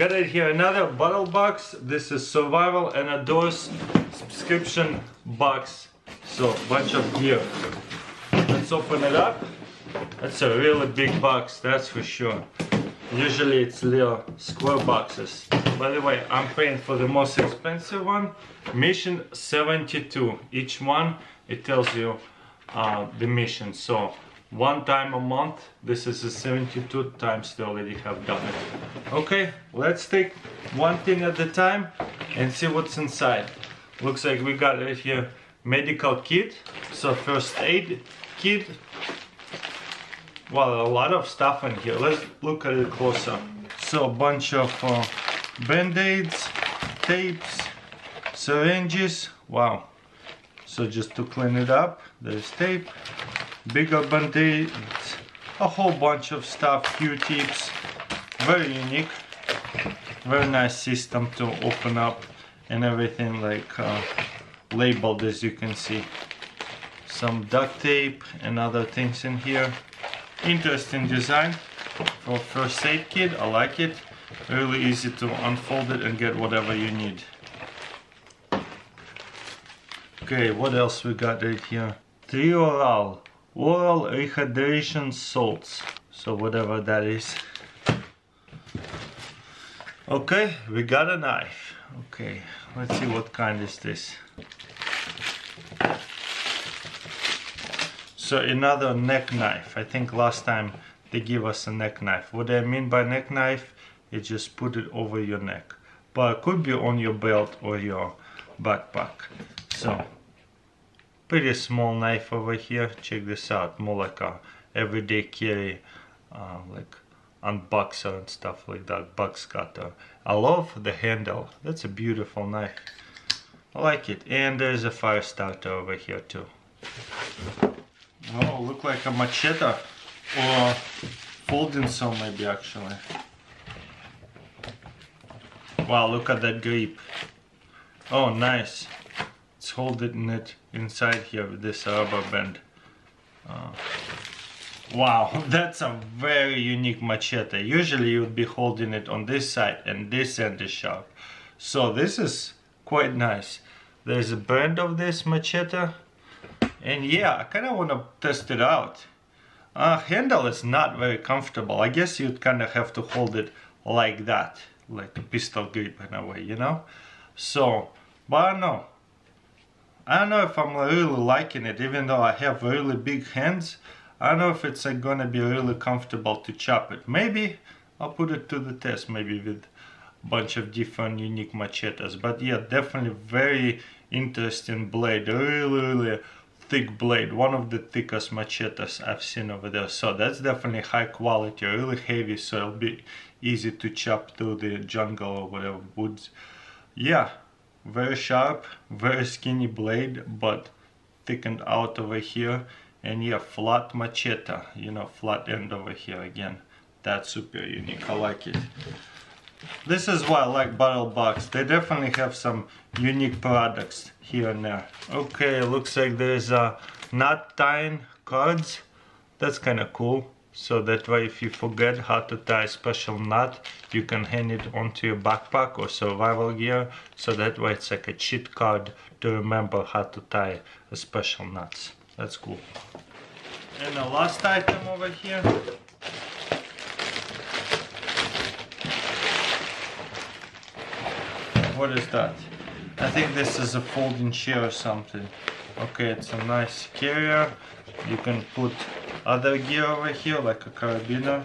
Got it here, another battle box. This is survival and a doors subscription box. So bunch of gear. Let's open it up. That's a really big box, that's for sure. Usually it's little square boxes. By the way, I'm paying for the most expensive one, mission 72. Each one, it tells you the mission. So one time a month, this is the 72 times they already have done it. Okay, let's take one thing at a time and see what's inside. Looks like we got right here medical kit, so first aid kit. Well, a lot of stuff in here. Let's look at it closer. So a bunch of band-aids, tapes, syringes. Wow. So just to clean it up, there's tape, bigger band-aids, a whole bunch of stuff, Q-tips. Very unique, very nice system to open up and everything, like labeled, as you can see. Some duct tape and other things in here. Interesting design for first aid kit. I like it. Really easy to unfold it and get whatever you need. Okay, what else we got right here? Trioral, oral rehydration salts. So whatever that is. Okay, we got a knife. Okay, let's see what kind is this. So another neck knife. I think last time they gave us a neck knife. What I mean by neck knife, you just put it over your neck. But it could be on your belt or your backpack. So pretty small knife over here. Check this out. More like a everyday carry, like unboxer and stuff like that. Box cutter. I love the handle. That's a beautiful knife. I like it. And there's a fire starter over here too. Oh, look like a machete or a folding saw maybe actually. Wow, look at that grip. Oh, nice. It's holding it inside here with this rubber band. Wow, that's a very unique machete. Usually you would be holding it on this side and this end is sharp. So this is quite nice. There's a brand of this machete. And yeah, I kind of want to test it out. Handle is not very comfortable. I guess you'd kind of have to hold it like that, like a pistol grip in a way, you know? So, but I don't know. I don't know if I'm really liking it, even though I have really big hands. I don't know if it's gonna be really comfortable to chop it. Maybe I'll put it to the test, maybe with a bunch of different unique machetes. But yeah, definitely very interesting blade, really thick blade, one of the thickest machetes I've seen over there. So that's definitely high quality, really heavy, so it'll be easy to chop through the jungle or whatever woods. Yeah, very sharp, very skinny blade, but thickened out over here. And yeah, flat machete, you know, flat end over here again. That's super unique, I like it. This is why I like Battlebox. They definitely have some unique products here and there. Okay, looks like there's a knot tying cards. That's kind of cool. So that way if you forget how to tie a special knot, you can hand it onto your backpack or survival gear. So that way it's like a cheat card to remember how to tie a special knots. That's cool. And the last item over here. What is that? I think this is a folding chair or something. Okay, it's a nice carrier. You can put other gear over here, like a carabiner.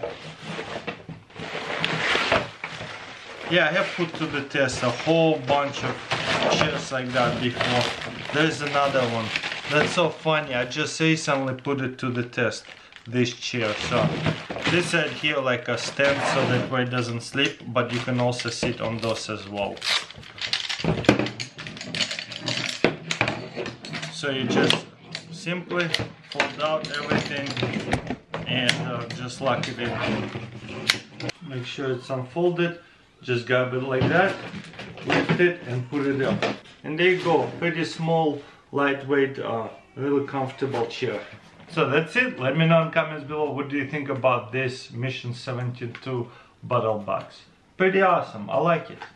Yeah, I have put to the test a whole bunch of chairs like that before. There's another one. That's so funny, I just recently put it to the test, this chair. So this side here like a stand, so that way it doesn't slip, but you can also sit on those as well. So you just simply fold out everything and just lock it in. Make sure it's unfolded, just grab it like that, lift it and put it up. And there you go, pretty small, lightweight, really comfortable chair. So that's it. Let me know in the comments below what do you think about this Mission 72 Battlebox. Pretty awesome, I like it.